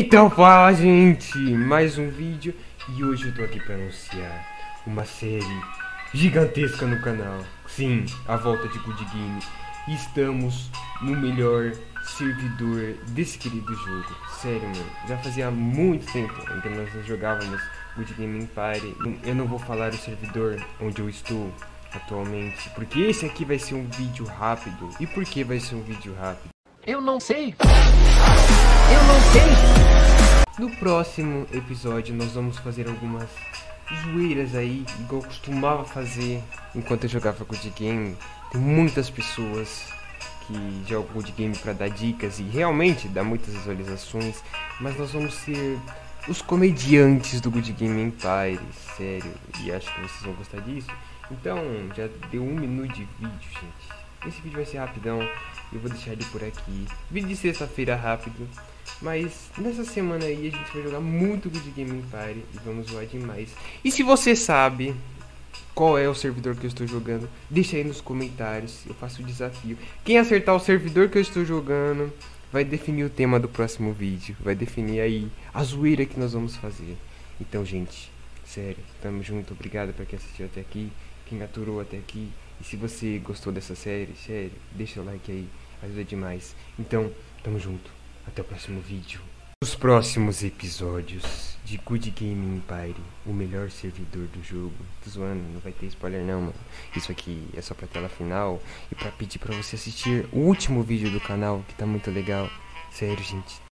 Então fala, gente, mais um vídeo, e hoje eu tô aqui pra anunciar uma série gigantesca no canal. Sim, a volta de Goodgame. Estamos no melhor servidor desse querido jogo. Sério, mano, já fazia muito tempo que nós jogávamos Goodgame Empire. Eu não vou falar o servidor onde eu estou atualmente, porque esse aqui vai ser um vídeo rápido. E por que vai ser um vídeo rápido? Eu não sei. Eu não sei. No próximo episódio nós vamos fazer algumas zoeiras aí, igual eu costumava fazer enquanto eu jogava Goodgame. Tem muitas pessoas que jogam Goodgame pra dar dicas e realmente dá muitas visualizações, mas nós vamos ser os comediantes do Goodgame Empire, sério, e acho que vocês vão gostar disso. Então, já deu um minuto de vídeo, gente. Esse vídeo vai ser rapidão, eu vou deixar ele por aqui. Vídeo de sexta-feira rápido, mas nessa semana aí a gente vai jogar muito Goodgame Empire e vamos zoar demais. E se você sabe qual é o servidor que eu estou jogando, deixa aí nos comentários, eu faço o desafio. Quem acertar o servidor que eu estou jogando vai definir o tema do próximo vídeo, vai definir aí a zoeira que nós vamos fazer. Então, gente, sério, tamo junto, obrigado pra quem assistiu até aqui, quem aturou até aqui. E se você gostou dessa série, sério, deixa o like aí, ajuda demais. Então, tamo junto. Até o próximo vídeo. Os próximos episódios de Goodgame Empire, o melhor servidor do jogo. Tô zoando, não vai ter spoiler não, mano. Isso aqui é só pra tela final e pra pedir pra você assistir o último vídeo do canal, que tá muito legal. Sério, gente.